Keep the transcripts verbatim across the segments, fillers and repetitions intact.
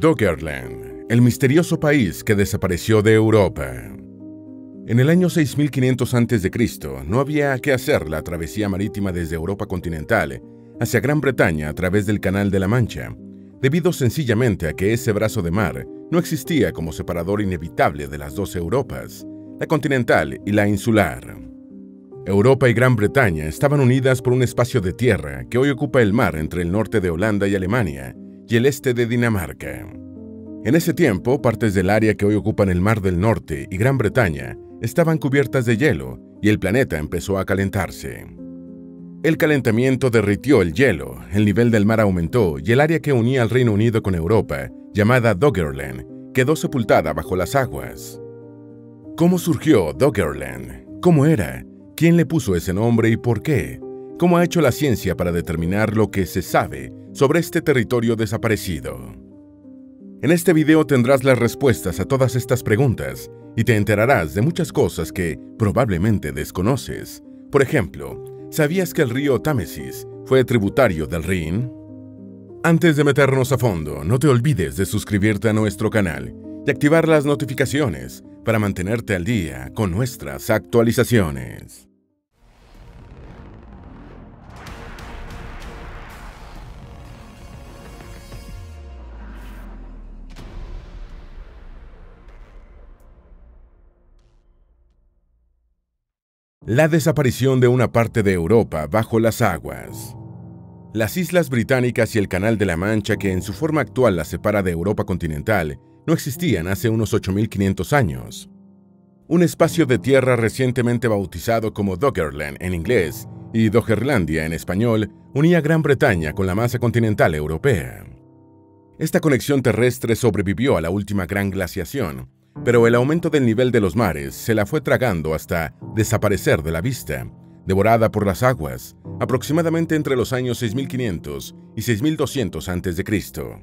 Doggerland, el misterioso país que desapareció de Europa. En el año seis mil quinientos antes de Cristo no había que hacer la travesía marítima desde Europa continental hacia Gran Bretaña a través del Canal de la Mancha, debido sencillamente a que ese brazo de mar no existía como separador inevitable de las dos Europas, la continental y la insular. Europa y Gran Bretaña estaban unidas por un espacio de tierra que hoy ocupa el mar entre el norte de Holanda y Alemania y el este de Dinamarca. En ese tiempo, partes del área que hoy ocupan el Mar del Norte y Gran Bretaña estaban cubiertas de hielo y el planeta empezó a calentarse. El calentamiento derritió el hielo, el nivel del mar aumentó y el área que unía al Reino Unido con Europa, llamada Doggerland, quedó sepultada bajo las aguas. ¿Cómo surgió Doggerland? ¿Cómo era? ¿Quién le puso ese nombre y por qué? ¿Cómo ha hecho la ciencia para determinar lo que se sabe sobre este territorio desaparecido? En este video tendrás las respuestas a todas estas preguntas y te enterarás de muchas cosas que probablemente desconoces. Por ejemplo, ¿sabías que el río Támesis fue tributario del Rin? Antes de meternos a fondo, no te olvides de suscribirte a nuestro canal y activar las notificaciones para mantenerte al día con nuestras actualizaciones. La desaparición de una parte de Europa bajo las aguas. Las islas británicas y el Canal de la Mancha, que en su forma actual la separa de Europa continental, no existían hace unos ocho mil quinientos años. Un espacio de tierra recientemente bautizado como Doggerland en inglés y Doggerlandia en español unía Gran Bretaña con la masa continental europea. Esta conexión terrestre sobrevivió a la última gran glaciación, pero el aumento del nivel de los mares se la fue tragando hasta desaparecer de la vista, devorada por las aguas, aproximadamente entre los años seis mil quinientos y seis mil doscientos antes de Cristo.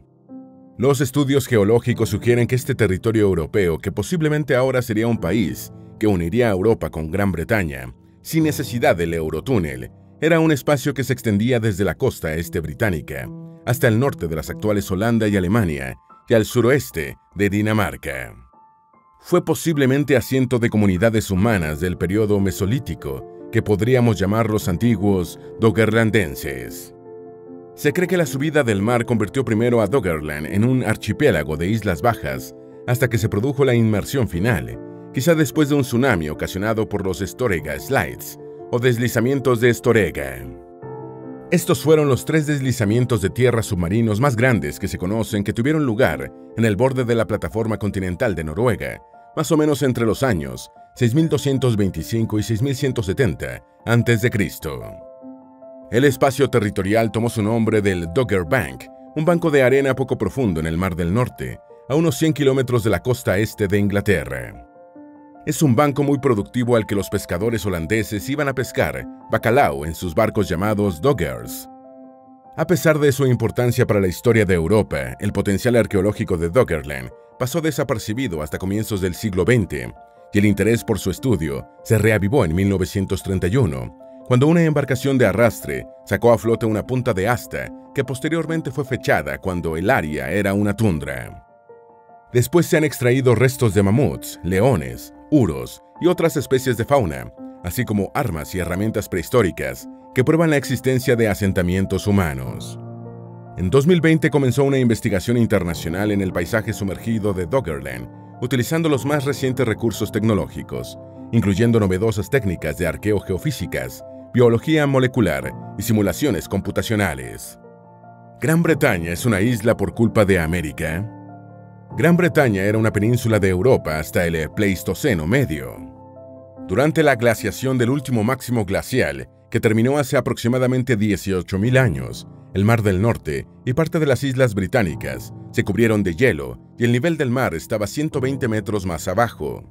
Los estudios geológicos sugieren que este territorio europeo, que posiblemente ahora sería un país que uniría a Europa con Gran Bretaña, sin necesidad del Eurotúnel, era un espacio que se extendía desde la costa este británica hasta el norte de las actuales Holanda y Alemania y al suroeste de Dinamarca. Fue posiblemente asiento de comunidades humanas del periodo mesolítico, que podríamos llamar los antiguos doggerlandenses. Se cree que la subida del mar convirtió primero a Doggerland en un archipiélago de islas bajas hasta que se produjo la inmersión final, quizá después de un tsunami ocasionado por los Storegga Slides o deslizamientos de Storegga. Estos fueron los tres deslizamientos de tierra submarinos más grandes que se conocen, que tuvieron lugar en el borde de la plataforma continental de Noruega, más o menos entre los años seis mil doscientos veinticinco y seis mil ciento setenta antes de Cristo. El espacio territorial tomó su nombre del Dogger Bank, un banco de arena poco profundo en el Mar del Norte, a unos cien kilómetros de la costa este de Inglaterra. Es un banco muy productivo al que los pescadores holandeses iban a pescar bacalao en sus barcos llamados doggers. A pesar de su importancia para la historia de Europa, el potencial arqueológico de Doggerland pasó desapercibido hasta comienzos del siglo veinte, y el interés por su estudio se reavivó en mil novecientos treinta y uno, cuando una embarcación de arrastre sacó a flote una punta de asta que posteriormente fue fechada cuando el área era una tundra. Después se han extraído restos de mamuts, leones, huros y otras especies de fauna, así como armas y herramientas prehistóricas que prueban la existencia de asentamientos humanos. En dos mil veinte comenzó una investigación internacional en el paisaje sumergido de Doggerland, utilizando los más recientes recursos tecnológicos, incluyendo novedosas técnicas de arqueogeofísicas, biología molecular y simulaciones computacionales. ¿Gran Bretaña es una isla por culpa de América? Gran Bretaña era una península de Europa hasta el Pleistoceno medio. Durante la glaciación del último máximo glacial, que terminó hace aproximadamente dieciocho mil años, el Mar del Norte y parte de las islas británicas se cubrieron de hielo y el nivel del mar estaba ciento veinte metros más abajo.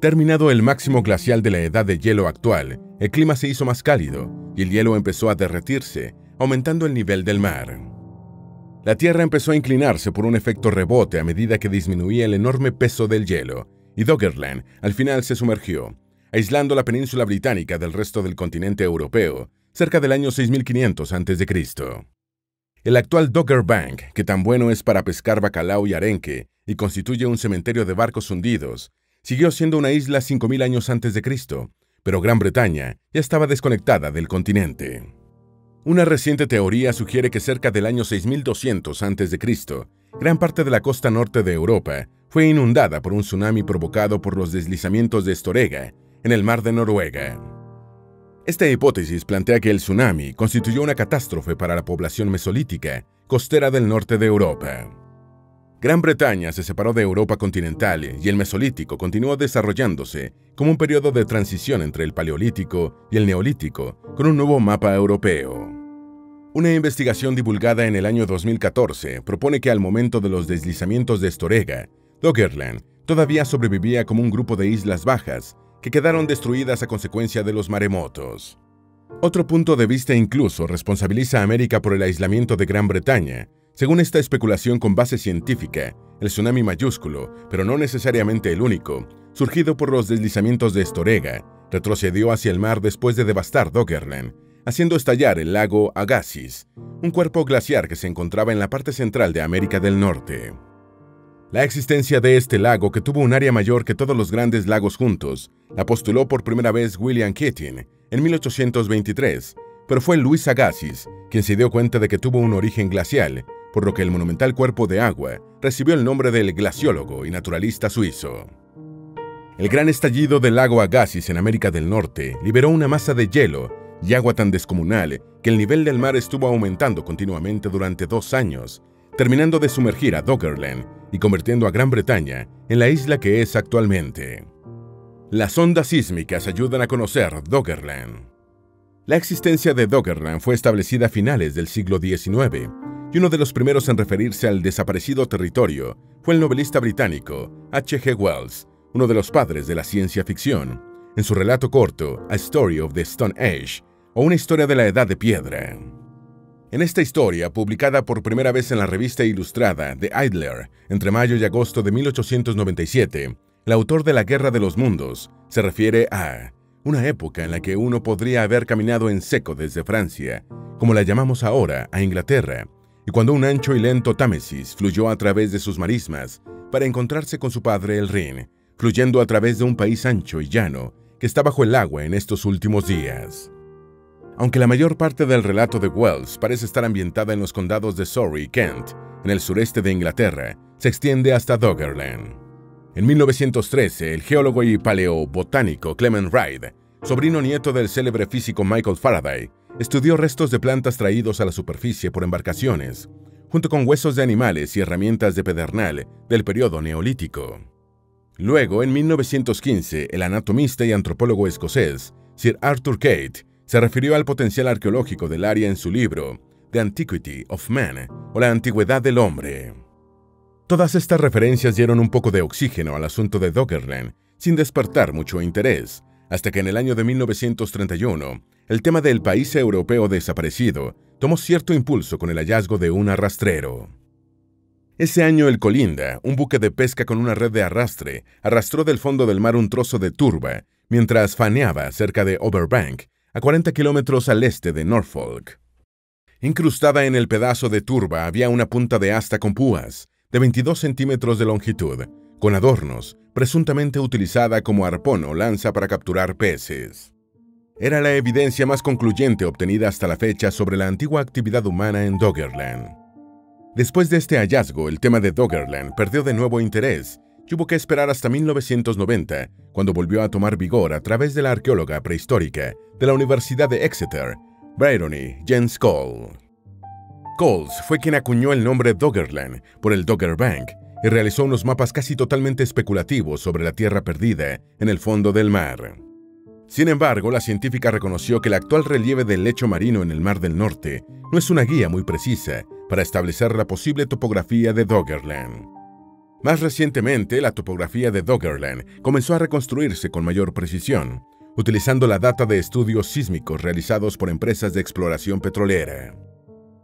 Terminado el máximo glacial de la edad de hielo actual, el clima se hizo más cálido y el hielo empezó a derretirse, aumentando el nivel del mar. La Tierra empezó a inclinarse por un efecto rebote a medida que disminuía el enorme peso del hielo, y Doggerland al final se sumergió, aislando la península británica del resto del continente europeo cerca del año seis mil quinientos antes de Cristo. El actual Dogger Bank, que tan bueno es para pescar bacalao y arenque, y constituye un cementerio de barcos hundidos, siguió siendo una isla cinco mil años antes de Cristo, pero Gran Bretaña ya estaba desconectada del continente. Una reciente teoría sugiere que cerca del año seis mil doscientos antes de Cristo, gran parte de la costa norte de Europa fue inundada por un tsunami provocado por los deslizamientos de Storegga en el mar de Noruega. Esta hipótesis plantea que el tsunami constituyó una catástrofe para la población mesolítica costera del norte de Europa. Gran Bretaña se separó de Europa continental y el mesolítico continuó desarrollándose como un periodo de transición entre el paleolítico y el neolítico con un nuevo mapa europeo. Una investigación divulgada en el año dos mil catorce propone que al momento de los deslizamientos de Storegga, Doggerland todavía sobrevivía como un grupo de islas bajas que quedaron destruidas a consecuencia de los maremotos. Otro punto de vista incluso responsabiliza a América por el aislamiento de Gran Bretaña. Según esta especulación con base científica, el tsunami mayúsculo, pero no necesariamente el único, surgido por los deslizamientos de Storegga, retrocedió hacia el mar después de devastar Doggerland, haciendo estallar el lago Agassiz, un cuerpo glaciar que se encontraba en la parte central de América del Norte. La existencia de este lago, que tuvo un área mayor que todos los grandes lagos juntos, la postuló por primera vez William Keating en mil ochocientos veintitrés, pero fue Luis Agassiz quien se dio cuenta de que tuvo un origen glacial, por lo que el monumental cuerpo de agua recibió el nombre del glaciólogo y naturalista suizo. El gran estallido del lago Agassiz en América del Norte liberó una masa de hielo y agua tan descomunal que el nivel del mar estuvo aumentando continuamente durante dos años, terminando de sumergir a Doggerland y convirtiendo a Gran Bretaña en la isla que es actualmente. Las ondas sísmicas ayudan a conocer Doggerland. La existencia de Doggerland fue establecida a finales del siglo diecinueve, y uno de los primeros en referirse al desaparecido territorio fue el novelista británico H G Wells, uno de los padres de la ciencia ficción, en su relato corto A Story of the Stone Age, o Una historia de la Edad de Piedra. En esta historia, publicada por primera vez en la revista ilustrada The Idler entre mayo y agosto de mil ochocientos noventa y siete, el autor de La Guerra de los Mundos se refiere a una época en la que uno podría haber caminado en seco desde Francia, como la llamamos ahora, a Inglaterra, y cuando un ancho y lento Támesis fluyó a través de sus marismas para encontrarse con su padre el Rin, fluyendo a través de un país ancho y llano que está bajo el agua en estos últimos días. Aunque la mayor parte del relato de Wells parece estar ambientada en los condados de Surrey y Kent, en el sureste de Inglaterra, se extiende hasta Doggerland. En mil novecientos trece, el geólogo y paleobotánico Clement Reid, sobrino nieto del célebre físico Michael Faraday, estudió restos de plantas traídos a la superficie por embarcaciones, junto con huesos de animales y herramientas de pedernal del periodo neolítico. Luego, en mil novecientos quince, el anatomista y antropólogo escocés Sir Arthur Keith se refirió al potencial arqueológico del área en su libro The Antiquity of Man, o La Antigüedad del Hombre. Todas estas referencias dieron un poco de oxígeno al asunto de Doggerland, sin despertar mucho interés, hasta que en el año de mil novecientos treinta y uno, el tema del país europeo desaparecido tomó cierto impulso con el hallazgo de un arrastrero. Ese año el Colinda, un buque de pesca con una red de arrastre, arrastró del fondo del mar un trozo de turba mientras faneaba cerca de Overbank, a cuarenta kilómetros al este de Norfolk. Incrustada en el pedazo de turba había una punta de asta con púas, de veintidós centímetros de longitud, con adornos, presuntamente utilizada como arpón o lanza para capturar peces. Era la evidencia más concluyente obtenida hasta la fecha sobre la antigua actividad humana en Doggerland. Después de este hallazgo, el tema de Doggerland perdió de nuevo interés y hubo que esperar hasta mil novecientos noventa, cuando volvió a tomar vigor a través de la arqueóloga prehistórica de la Universidad de Exeter, Bryony Jens Cole. Coles fue quien acuñó el nombre Doggerland por el Dogger Bank y realizó unos mapas casi totalmente especulativos sobre la tierra perdida en el fondo del mar. Sin embargo, la científica reconoció que el actual relieve del lecho marino en el Mar del Norte no es una guía muy precisa para establecer la posible topografía de Doggerland. Más recientemente, la topografía de Doggerland comenzó a reconstruirse con mayor precisión, utilizando la data de estudios sísmicos realizados por empresas de exploración petrolera.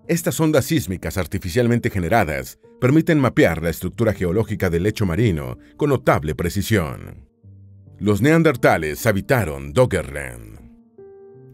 Estas ondas sísmicas artificialmente generadas permiten mapear la estructura geológica del lecho marino con notable precisión. Los neandertales habitaron Doggerland.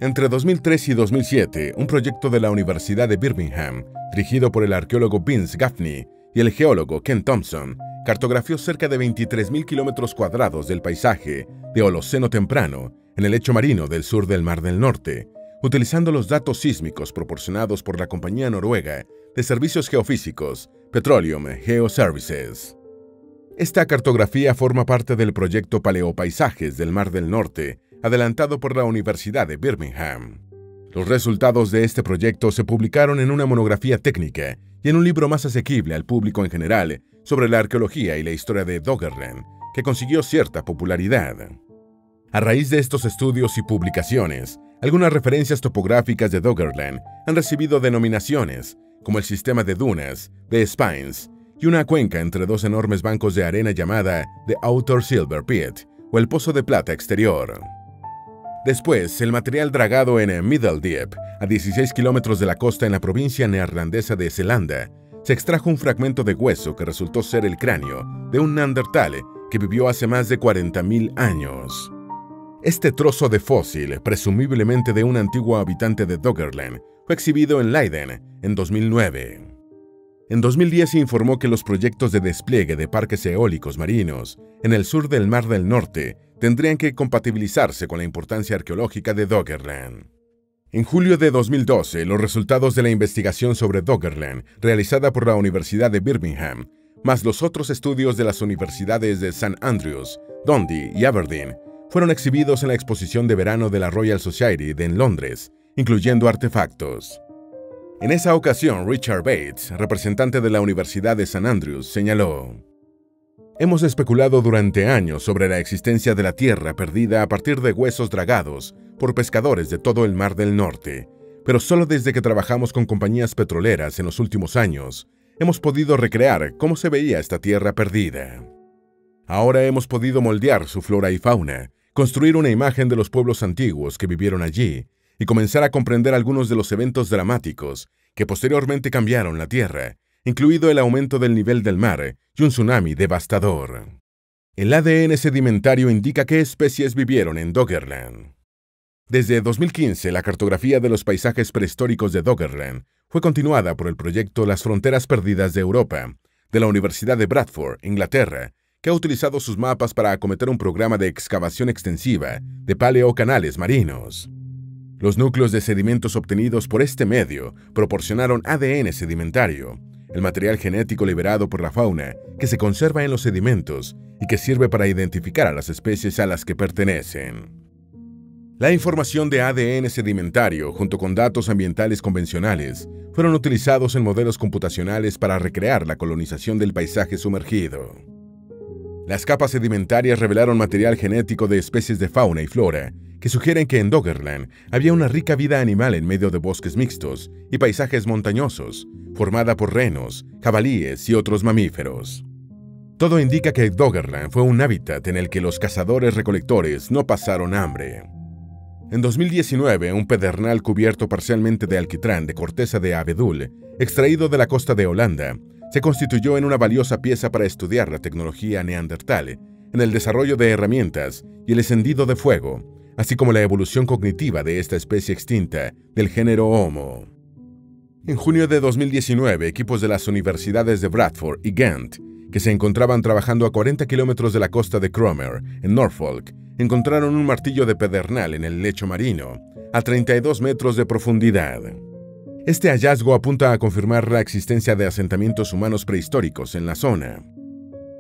Entre dos mil tres y dos mil siete, un proyecto de la Universidad de Birmingham, dirigido por el arqueólogo Vince Gaffney y el geólogo Ken Thompson, cartografió cerca de veintitrés mil kilómetros cuadrados del paisaje de Holoceno temprano en el lecho marino del sur del Mar del Norte, utilizando los datos sísmicos proporcionados por la compañía noruega de servicios geofísicos Petroleum Geoservices. Esta cartografía forma parte del proyecto Paleopaisajes del Mar del Norte, adelantado por la Universidad de Birmingham. Los resultados de este proyecto se publicaron en una monografía técnica y en un libro más asequible al público en general sobre la arqueología y la historia de Doggerland, que consiguió cierta popularidad. A raíz de estos estudios y publicaciones, algunas referencias topográficas de Doggerland han recibido denominaciones, como el sistema de dunas, de spines, y una cuenca entre dos enormes bancos de arena llamada The Outer Silver Pit, o el Pozo de Plata Exterior. Después, el material dragado en Middle Deep, a dieciséis kilómetros de la costa en la provincia neerlandesa de Zelanda, se extrajo un fragmento de hueso que resultó ser el cráneo de un neandertal que vivió hace más de cuarenta mil años. Este trozo de fósil, presumiblemente de un antiguo habitante de Doggerland, fue exhibido en Leiden en dos mil nueve. En dos mil diez se informó que los proyectos de despliegue de parques eólicos marinos en el sur del Mar del Norte tendrían que compatibilizarse con la importancia arqueológica de Doggerland. En julio de dos mil doce, los resultados de la investigación sobre Doggerland, realizada por la Universidad de Birmingham, más los otros estudios de las universidades de St Andrews, Dundee y Aberdeen, fueron exhibidos en la exposición de verano de la Royal Society de en Londres, incluyendo artefactos. En esa ocasión, Richard Bates, representante de la Universidad de St Andrews, señaló: "Hemos especulado durante años sobre la existencia de la Tierra perdida a partir de huesos dragados por pescadores de todo el Mar del Norte, pero solo desde que trabajamos con compañías petroleras en los últimos años, hemos podido recrear cómo se veía esta Tierra perdida. Ahora hemos podido moldear su flora y fauna, construir una imagen de los pueblos antiguos que vivieron allí y comenzar a comprender algunos de los eventos dramáticos que posteriormente cambiaron la Tierra, incluido el aumento del nivel del mar y un tsunami devastador. El A D N sedimentario indica qué especies vivieron en Doggerland". Desde dos mil quince, la cartografía de los paisajes prehistóricos de Doggerland fue continuada por el proyecto Las Fronteras Perdidas de Europa, de la Universidad de Bradford, Inglaterra, que ha utilizado sus mapas para acometer un programa de excavación extensiva de paleocanales marinos. Los núcleos de sedimentos obtenidos por este medio proporcionaron A D N sedimentario, el material genético liberado por la fauna que se conserva en los sedimentos y que sirve para identificar a las especies a las que pertenecen. La información de A D N sedimentario, junto con datos ambientales convencionales, fueron utilizados en modelos computacionales para recrear la colonización del paisaje sumergido. Las capas sedimentarias revelaron material genético de especies de fauna y flora que sugieren que en Doggerland había una rica vida animal en medio de bosques mixtos y paisajes montañosos, formada por renos, jabalíes y otros mamíferos. Todo indica que Doggerland fue un hábitat en el que los cazadores-recolectores no pasaron hambre. En dos mil diecinueve, un pedernal cubierto parcialmente de alquitrán de corteza de abedul, extraído de la costa de Holanda, se constituyó en una valiosa pieza para estudiar la tecnología neandertal en el desarrollo de herramientas y el encendido de fuego, así como la evolución cognitiva de esta especie extinta del género Homo. En junio de dos mil diecinueve, equipos de las universidades de Bradford y Ghent, que se encontraban trabajando a cuarenta kilómetros de la costa de Cromer, en Norfolk, encontraron un martillo de pedernal en el lecho marino, a treinta y dos metros de profundidad. Este hallazgo apunta a confirmar la existencia de asentamientos humanos prehistóricos en la zona.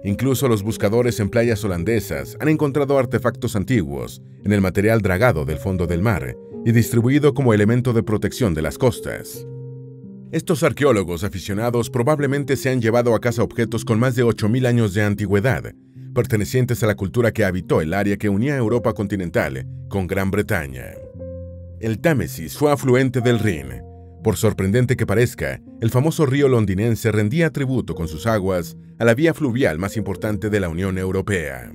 Incluso los buscadores en playas holandesas han encontrado artefactos antiguos en el material dragado del fondo del mar y distribuido como elemento de protección de las costas. Estos arqueólogos aficionados probablemente se han llevado a casa objetos con más de ocho mil años de antigüedad, pertenecientes a la cultura que habitó el área que unía Europa continental con Gran Bretaña. El Támesis fue afluente del Rin. Por sorprendente que parezca, el famoso río londinense rendía tributo con sus aguas a la vía fluvial más importante de la Unión Europea.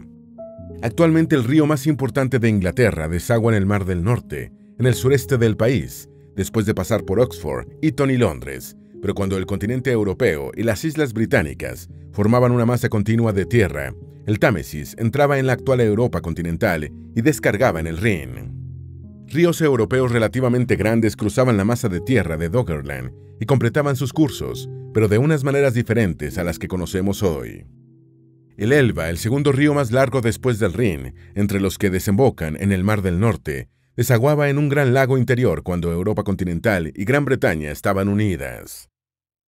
Actualmente el río más importante de Inglaterra desagua en el Mar del Norte, en el sureste del país, después de pasar por Oxford, Eton y Londres, pero cuando el continente europeo y las islas británicas formaban una masa continua de tierra, el Támesis entraba en la actual Europa continental y descargaba en el Rin. Ríos europeos relativamente grandes cruzaban la masa de tierra de Doggerland y completaban sus cursos, pero de unas maneras diferentes a las que conocemos hoy. El Elba, el segundo río más largo después del Rin, entre los que desembocan en el Mar del Norte, desaguaba en un gran lago interior cuando Europa continental y Gran Bretaña estaban unidas.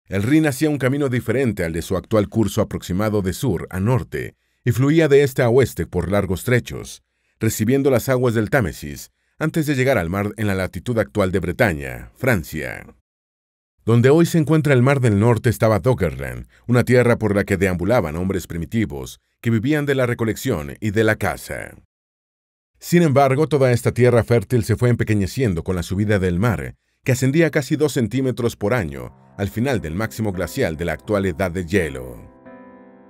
El Rin hacía un camino diferente al de su actual curso aproximado de sur a norte y fluía de este a oeste por largos trechos, recibiendo las aguas del Támesis antes de llegar al mar en la latitud actual de Bretaña, Francia. Donde hoy se encuentra el Mar del Norte estaba Doggerland, una tierra por la que deambulaban hombres primitivos que vivían de la recolección y de la caza. Sin embargo, toda esta tierra fértil se fue empequeñeciendo con la subida del mar, que ascendía casi dos centímetros por año al final del máximo glacial de la actual edad de hielo.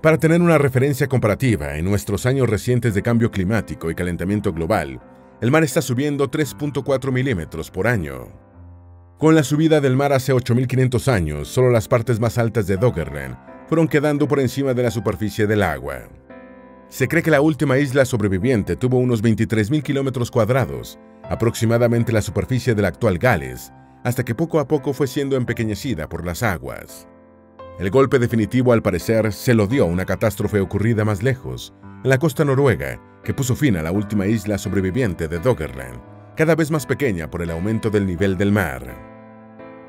Para tener una referencia comparativa, en nuestros años recientes de cambio climático y calentamiento global, el mar está subiendo tres punto cuatro milímetros por año. Con la subida del mar hace ocho mil quinientos años, solo las partes más altas de Doggerland fueron quedando por encima de la superficie del agua. Se cree que la última isla sobreviviente tuvo unos veintitrés mil kilómetros cuadrados, aproximadamente la superficie del actual Gales, hasta que poco a poco fue siendo empequeñecida por las aguas. El golpe definitivo, al parecer, se lo dio una catástrofe ocurrida más lejos, en la costa noruega, que puso fin a la última isla sobreviviente de Doggerland, cada vez más pequeña por el aumento del nivel del mar.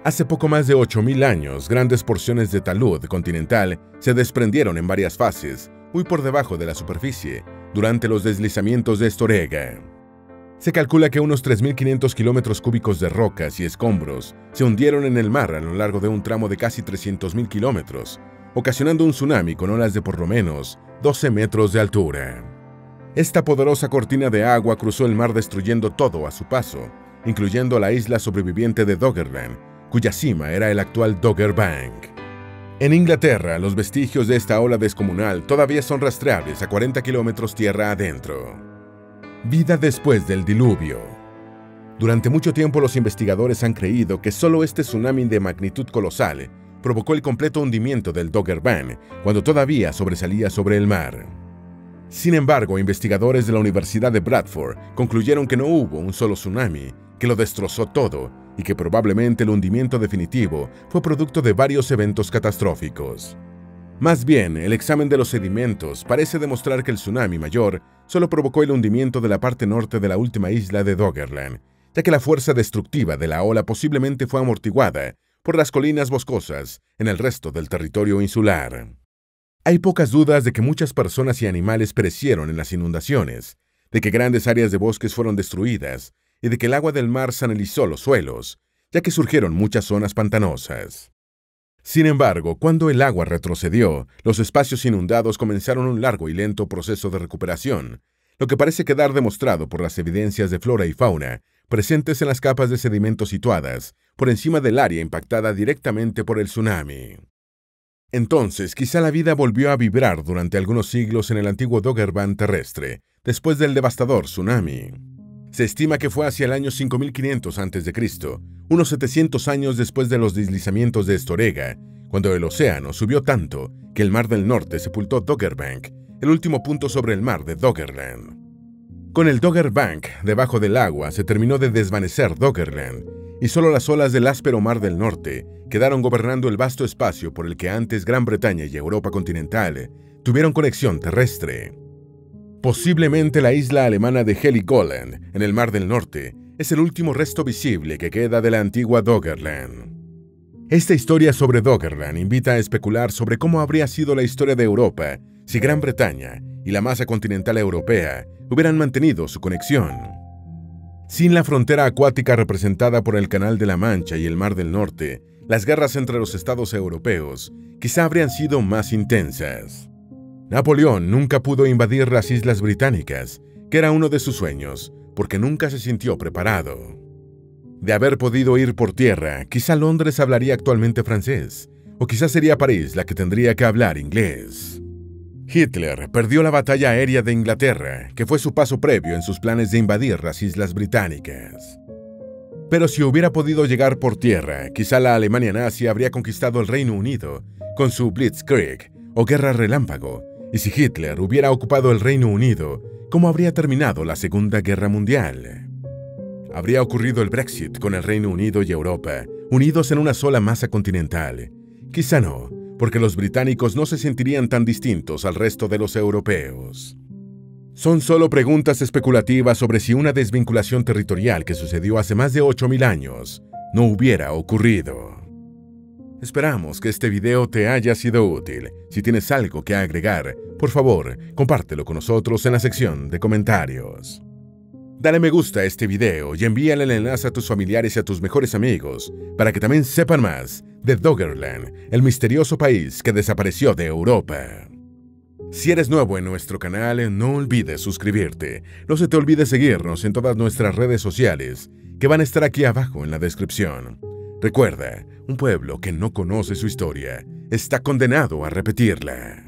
Hace poco más de ocho mil años, grandes porciones de talud continental se desprendieron en varias fases, muy por debajo de la superficie, durante los deslizamientos de Storegga. Se calcula que unos tres mil quinientos kilómetros cúbicos de rocas y escombros se hundieron en el mar a lo largo de un tramo de casi trescientos mil kilómetros, ocasionando un tsunami con olas de por lo menos doce metros de altura. Esta poderosa cortina de agua cruzó el mar destruyendo todo a su paso, incluyendo la isla sobreviviente de Doggerland, cuya cima era el actual Dogger Bank. En Inglaterra, los vestigios de esta ola descomunal todavía son rastreables a cuarenta kilómetros tierra adentro. Vida después del diluvio. Durante mucho tiempo los investigadores han creído que solo este tsunami de magnitud colosal provocó el completo hundimiento del Dogger Bank cuando todavía sobresalía sobre el mar. Sin embargo, investigadores de la Universidad de Bradford concluyeron que no hubo un solo tsunami, que lo destrozó todo y que probablemente el hundimiento definitivo fue producto de varios eventos catastróficos. Más bien, el examen de los sedimentos parece demostrar que el tsunami mayor solo provocó el hundimiento de la parte norte de la última isla de Doggerland, ya que la fuerza destructiva de la ola posiblemente fue amortiguada por las colinas boscosas en el resto del territorio insular. Hay pocas dudas de que muchas personas y animales perecieron en las inundaciones, de que grandes áreas de bosques fueron destruidas y de que el agua del mar salinizó los suelos, ya que surgieron muchas zonas pantanosas. Sin embargo, cuando el agua retrocedió, los espacios inundados comenzaron un largo y lento proceso de recuperación, lo que parece quedar demostrado por las evidencias de flora y fauna presentes en las capas de sedimento situadas por encima del área impactada directamente por el tsunami. Entonces, quizá la vida volvió a vibrar durante algunos siglos en el antiguo Dogger Bank terrestre, después del devastador tsunami. Se estima que fue hacia el año cinco mil quinientos antes de Cristo, unos setecientos años después de los deslizamientos de Storegga, cuando el océano subió tanto que el Mar del Norte sepultó Dogger Bank, el último punto sobre el mar de Doggerland. Con el Dogger Bank debajo del agua se terminó de desvanecer Doggerland, y solo las olas del áspero Mar del Norte quedaron gobernando el vasto espacio por el que antes Gran Bretaña y Europa continental tuvieron conexión terrestre. Posiblemente la isla alemana de Heligoland, en el Mar del Norte, es el último resto visible que queda de la antigua Doggerland. Esta historia sobre Doggerland invita a especular sobre cómo habría sido la historia de Europa si Gran Bretaña y la masa continental europea hubieran mantenido su conexión. Sin la frontera acuática representada por el Canal de la Mancha y el Mar del Norte, las guerras entre los estados europeos quizá habrían sido más intensas. Napoleón nunca pudo invadir las islas británicas, que era uno de sus sueños, porque nunca se sintió preparado. De haber podido ir por tierra, quizá Londres hablaría actualmente francés, o quizá sería París la que tendría que hablar inglés. Hitler perdió la batalla aérea de Inglaterra, que fue su paso previo en sus planes de invadir las islas británicas. Pero si hubiera podido llegar por tierra, quizá la Alemania nazi habría conquistado el Reino Unido con su Blitzkrieg o Guerra Relámpago. Y si Hitler hubiera ocupado el Reino Unido, ¿cómo habría terminado la Segunda Guerra Mundial? habría ocurrido el Brexit con el Reino Unido y Europa, unidos en una sola masa continental. Quizá no, porque los británicos no se sentirían tan distintos al resto de los europeos. Son solo preguntas especulativas sobre si una desvinculación territorial que sucedió hace más de ocho mil años no hubiera ocurrido. Esperamos que este video te haya sido útil. Si tienes algo que agregar, por favor, compártelo con nosotros en la sección de comentarios. Dale me gusta a este video y envíale el enlace a tus familiares y a tus mejores amigos para que también sepan más de Doggerland, el misterioso país que desapareció de Europa. Si eres nuevo en nuestro canal, no olvides suscribirte. No se te olvide seguirnos en todas nuestras redes sociales, que van a estar aquí abajo en la descripción. Recuerda, un pueblo que no conoce su historia está condenado a repetirla.